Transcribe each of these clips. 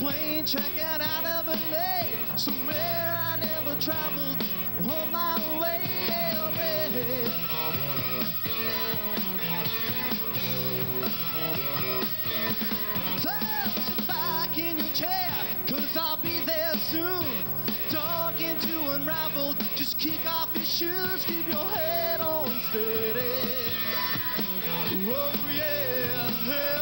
plane checking out of LA, somewhere I never traveled on my way. Sit back in your chair, cause I'll be there soon. Don't get too unraveled, just kick off your shoes, keep your head on steady. Oh yeah, yeah.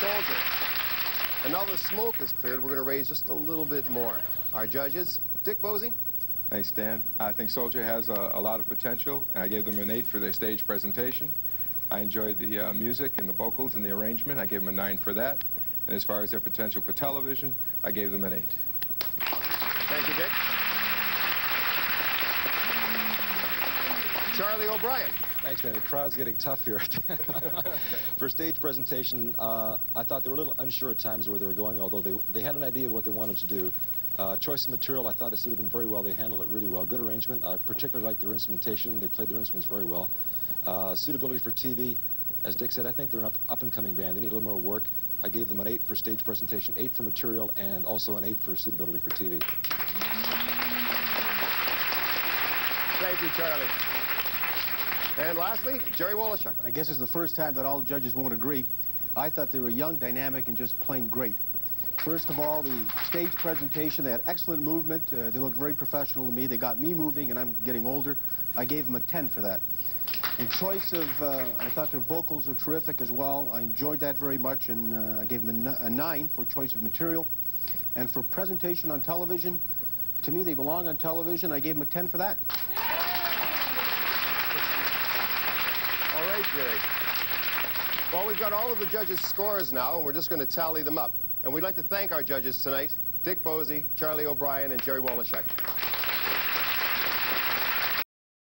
Soldier. And now the smoke is cleared, we're going to raise just a little bit more. Our judges, Dick Bozzi. Thanks, Dan. I think Soldier has a lot of potential, and I gave them an 8 for their stage presentation. I enjoyed the music and the vocals and the arrangement. I gave them a 9 for that. And as far as their potential for television, I gave them an 8. Thank you, Dick. Charlie O'Brien. Thanks, man. The crowd's getting tough here. For stage presentation, I thought they were a little unsure at times where they were going, although they had an idea of what they wanted to do. Choice of material, I thought it suited them very well. They handled it really well. Good arrangement. I particularly liked their instrumentation. They played their instruments very well. Suitability for TV, as Dick said, I think they're an up-and-coming band. They need a little more work. I gave them an 8 for stage presentation, 8 for material, and also an 8 for suitability for TV. Thank you, Charlie. And lastly, Jerry Wallachuk. I guess it's the first time that all judges won't agree. I thought they were young, dynamic, and just plain great. First of all, the stage presentation, they had excellent movement. They looked very professional to me. They got me moving, and I'm getting older. I gave them a 10 for that. In choice of, I thought their vocals were terrific as well. I enjoyed that very much, and I gave them a 9 for choice of material. And for presentation on television, to me, they belong on television. I gave them a 10 for that. All right, Jerry. Well, we've got all of the judges' scores now, and we're just going to tally them up. And we'd like to thank our judges tonight, Dick Bozzi, Charlie O'Brien, and Jerry Wallachuk.